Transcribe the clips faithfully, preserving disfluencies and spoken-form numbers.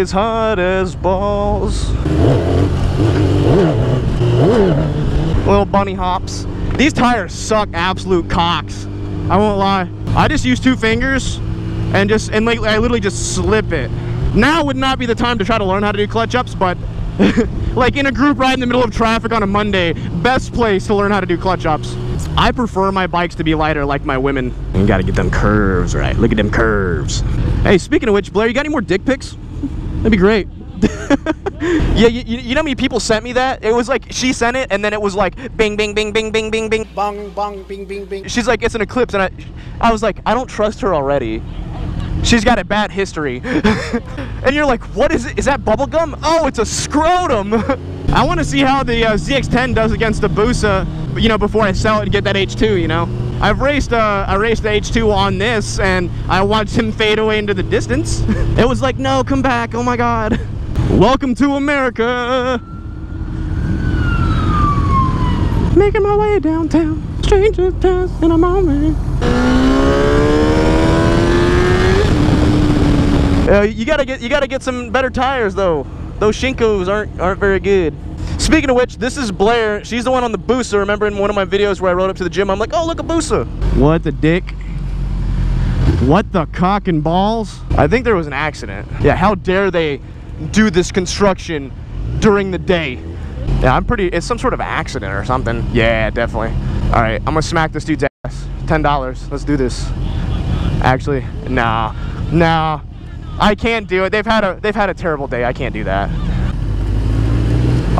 is hot as balls. Little bunny hops. These tires suck absolute cocks. I won't lie. I just use two fingers and just, and lately I literally just slip it. Now would not be the time to try to learn how to do clutch ups, but like in a group ride in the middle of traffic on a Monday, best place to learn how to do clutch ups. I prefer my bikes to be lighter like my women. You gotta get them curves right. Look at them curves. Hey, speaking of which, Blair, you got any more dick pics? That'd be great. Yeah, you, you know how many people sent me that? It was like, she sent it, and then it was like, bing, bing, bing, bing, bing, bing, bing. Bong, bong, bing, bing, bing. She's like, it's an eclipse, and I, I was like, I don't trust her already. She's got a bad history. And you're like, what is it? Is that bubble gum? Oh, it's a scrotum. I want to see how the uh, Z X ten does against the Busa, you know, before I sell it and get that H two, you know? I've raced, uh, I raced the H two on this, and I watched him fade away into the distance. It was like, no, come back, oh my God. Welcome to America. Making my way downtown, strangers pass in a moment. Uh, you gotta get, you gotta get some better tires though. Those Shinkos aren't aren't very good. Speaking of which, this is Blair. She's the one on the Busa. Remember in one of my videos where I rode up to the gym, I'm like, oh look, a Busa. What the dick? What the cock and balls? I think there was an accident. Yeah, how dare they do this construction during the day. Yeah, I'm pretty, it's some sort of accident or something. Yeah, definitely. All right, I'm gonna smack this dude's ass. ten dollars, let's do this. Actually, nah, nah, I can't do it. They've had a, they've had a terrible day. I can't do that.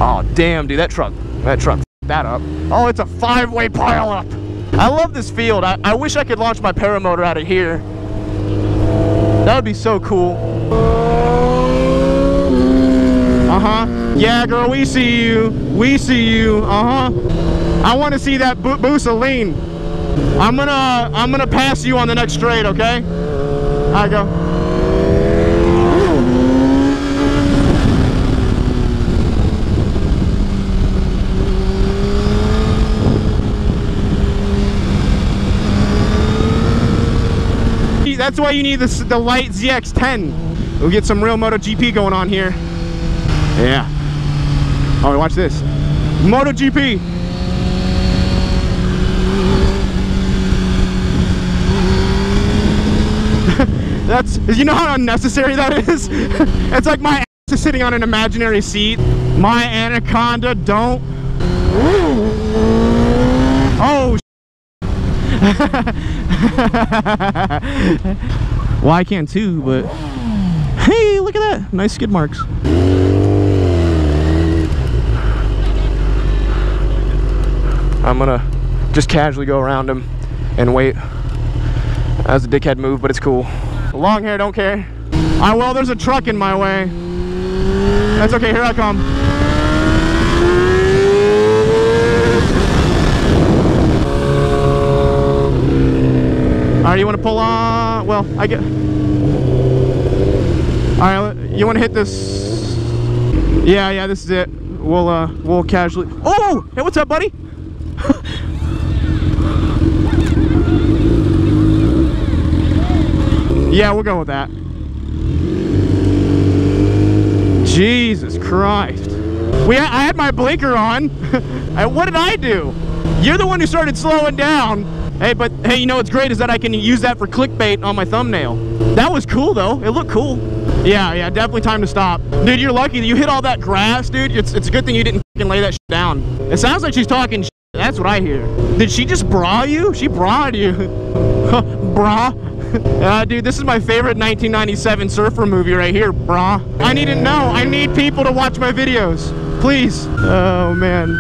Oh, damn, dude, that truck, that truck, that up. Oh, it's a five-way pile-up. I love this field. I, I wish I could launch my paramotor out of here. That would be so cool. Uh-huh. Yeah, girl, we see you. We see you. Uh-huh. I want to see that Busa lean. I'm gonna, I'm gonna pass you on the next straight, okay? I go. That's why you need this, the light Z X ten. We'll get some real MotoGP going on here. Yeah. All right, watch this. MotoGP. That's, you know how unnecessary that is? It's like my ass is sitting on an imaginary seat. My Anaconda don't. Oh, well, I can too, but. Hey, look at that. Nice skid marks. I'm gonna just casually go around him and wait. That was a dickhead move, but it's cool. Long hair, don't care. Ah, well, there's a truck in my way. That's okay, here I come. All right, you wanna pull on? Well, I get. All right, you wanna hit this? Yeah, yeah, this is it. We'll, uh, we'll casually. Oh, hey, what's up, buddy? Yeah, we'll go with that. Jesus Christ. We ha I had my blinker on. And what did I do? You're the one who started slowing down. Hey, but hey, you know what's great is that I can use that for clickbait on my thumbnail. That was cool though. It looked cool. Yeah, yeah, definitely time to stop. Dude, you're lucky that you hit all that grass, dude. It's, it's a good thing you didn't fucking lay that shit down. It sounds like she's talking shit. That's what I hear. Did she just bra you? She bra'd you. Bra. Uh, dude, this is my favorite nineteen ninety-seven surfer movie right here, brah. I need to know. I need people to watch my videos. Please. Oh, man.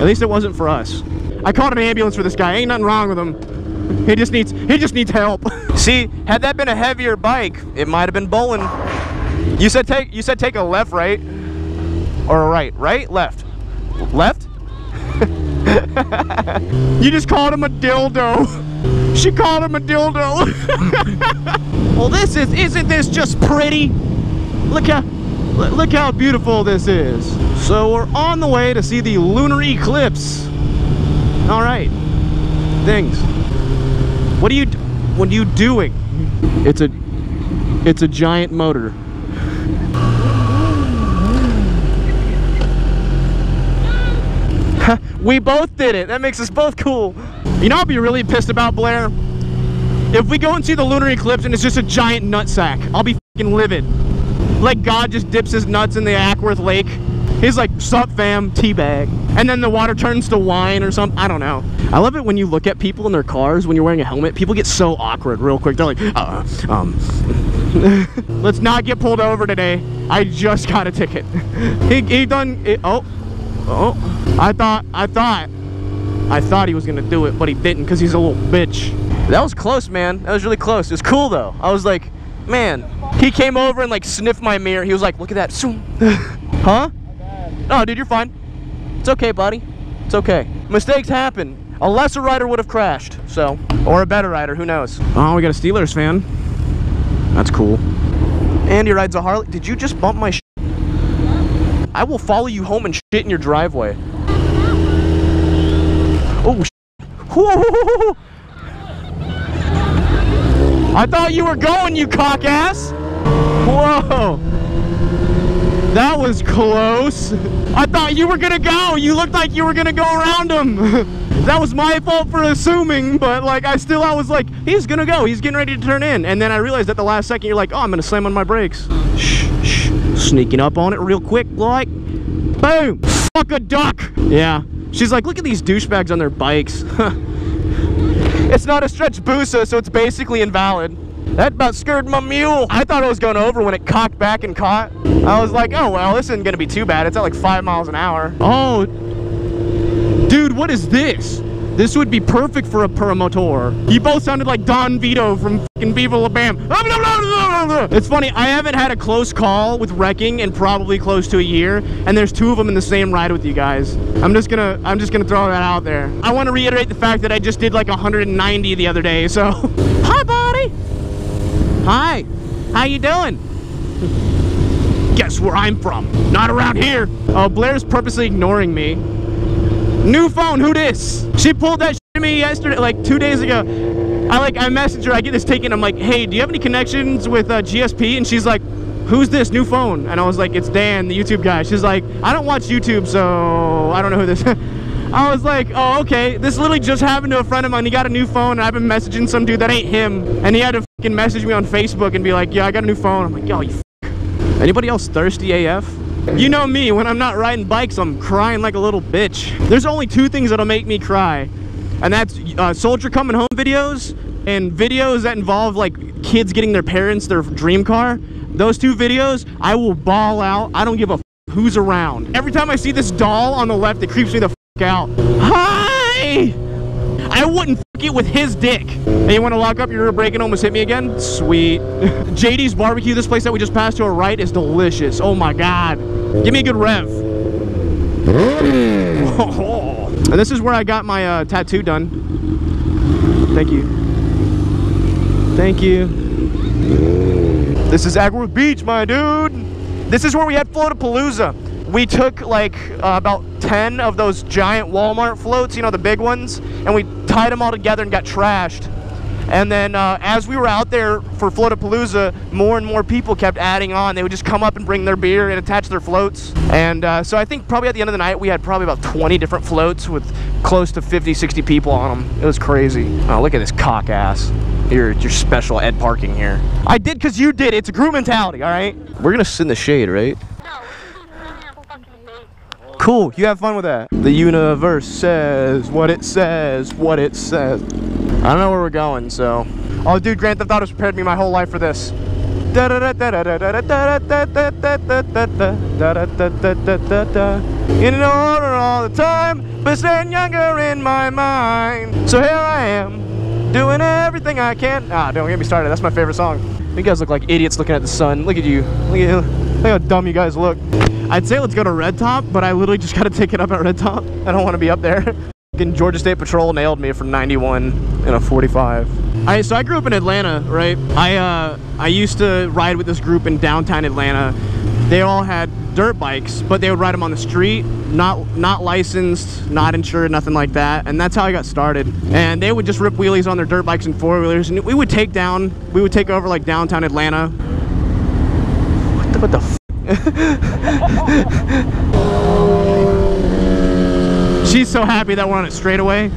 At least it wasn't for us. I called an ambulance for this guy. Ain't nothing wrong with him. He just needs, he just needs help. See, had that been a heavier bike, it might have been bowling. You said take, you said take a left, right? Or a right, right, left. Left? You just called him a dildo. She called him a dildo. Well, this is, isn't this just pretty? Look how, look how beautiful this is. So we're on the way to see the lunar eclipse. All right, things. What are you, what are you doing? It's a, it's a giant motor. We both did it. That makes us both cool. You know what I'd be really pissed about, Blair? If we go and see the lunar eclipse and it's just a giant nutsack, I'll be fucking livid. Like God just dips his nuts in the Ackworth Lake. He's like, sup fam, teabag. And then the water turns to wine or something. I don't know. I love it when you look at people in their cars when you're wearing a helmet. People get so awkward real quick. They're like, uh, um. Let's not get pulled over today. I just got a ticket. he, he done, it, oh, oh. I thought, I thought, I thought he was gonna do it, but he didn't because he's a little bitch. That was close, man. That was really close. It was cool though. I was like, man. He came over and like sniffed my mirror. He was like, look at that. Huh? No, dude, you're fine. It's okay, buddy. It's okay. Mistakes happen. A lesser rider would have crashed, so. Or a better rider, who knows? Oh, we got a Steelers fan. That's cool. Andy rides a Harley. Did you just bump my shit? I will follow you home and shit in your driveway. Oh, shit. I thought you were going, you cockass. Whoa. That was close. I thought you were gonna go. You looked like you were gonna go around him. That was my fault for assuming, but like I still, I was like, he's gonna go. He's getting ready to turn in. And then I realized at the last second, you're like, oh, I'm gonna slam on my brakes. Shh, shh. Sneaking up on it real quick, like, boom. Fuck a duck. Yeah. She's like, look at these douchebags on their bikes. It's not a stretch Busa, so it's basically invalid. That about scared my mule. I thought it was going over when it cocked back and caught. I was like, oh, well, this isn't going to be too bad. It's at like five miles an hour. Oh, dude, what is this? This would be perfect for a paramotor. You both sounded like Don Vito from fucking Viva La Bam. It's funny, I haven't had a close call with wrecking in probably close to a year, and there's two of them in the same ride with you guys. I'm just gonna, I'm just gonna throw that out there. I want to reiterate the fact that I just did like one hundred ninety the other day, so. Hi, buddy. Hi, how you doing? Guess where I'm from? Not around here. Oh, Blair's purposely ignoring me. New phone, who dis? She pulled that shit to me yesterday, like two days ago. I like, I messaged her, I get this taken, I'm like, hey, do you have any connections with uh, G S P? And she's like, who's this, new phone? And I was like, it's Dan, the YouTube guy. She's like, I don't watch YouTube, so I don't know who this is. I was like, oh, okay. This literally just happened to a friend of mine. He got a new phone, and I've been messaging some dude that ain't him. And he had to fucking message me on Facebook and be like, yeah, I got a new phone. I'm like, yo, you fuck. Anybody else thirsty A F? You know me, when I'm not riding bikes, I'm crying like a little bitch. There's only two things that'll make me cry. And that's uh, soldier coming home videos and videos that involve like kids getting their parents their dream car. Those two videos, I will bawl out. I don't give a f who's around. Every time I see this doll on the left, it creeps me the f out. Hi! I wouldn't f it with his dick. Hey, you want to lock up your rear brake and almost hit me again? Sweet. J D's barbecue, this place that we just passed to our right, is delicious. Oh my god. Give me a good rev. And this is where I got my uh, tattoo done. Thank you. Thank you. This is Agro Beach, my dude. This is where we had Florida Palooza. We took like uh, about ten of those giant Walmart floats, you know, the big ones, and we tied them all together and got trashed. And then uh, as we were out there for Floatapalooza, more and more people kept adding on. They would just come up and bring their beer and attach their floats. And uh, so I think probably at the end of the night, we had probably about twenty different floats with close to fifty, sixty people on them. It was crazy. Oh, look at this cock ass. You're, you're special ed parking here. I did because you did. It's a crew mentality, all right? We're going to sit in the shade, right? Cool, you have fun with that. The universe says what it says, what it says. I don't know where we're going, so. Oh, dude, Grand Theft Auto's prepared me my whole life for this. In order all the time, but staying younger in my mind. So here I am, doing everything I can. Ah, don't get me started, that's my favorite song. You guys look like idiots looking at the sun. Look at you, look at you. Look how dumb you guys look. I'd say let's go to Red Top, but I literally just got to take it up at Red Top. I don't want to be up there. Georgia State Patrol nailed me for ninety-one in a forty-five. I, so I grew up in Atlanta, right? I, uh, I used to ride with this group in downtown Atlanta. They all had dirt bikes, but they would ride them on the street, not, not licensed, not insured, nothing like that. And that's how I got started. And they would just rip wheelies on their dirt bikes and four-wheelers. And we would take down, we would take over like downtown Atlanta. What the f? She's so happy that we're on it straight away.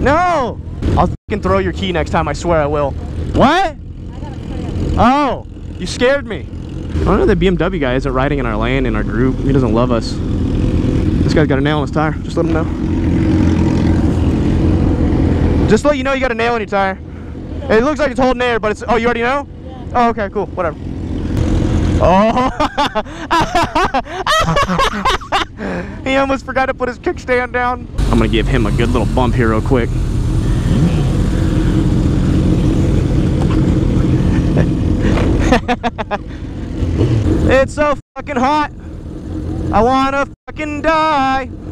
No! I'll fucking throw your key next time, I swear I will. What? Oh, you scared me. I don't know, the B M W guy isn't riding in our lane, in our group. He doesn't love us. This guy's got a nail on his tire. Just let him know. Just let you know you got a nail in your tire. It looks like it's holding air, but it's... Oh, you already know? Yeah. Oh, okay, cool. Whatever. Oh! He almost forgot to put his kickstand down. I'm going to give him a good little bump here real quick. It's so fucking hot. I wanna fucking die.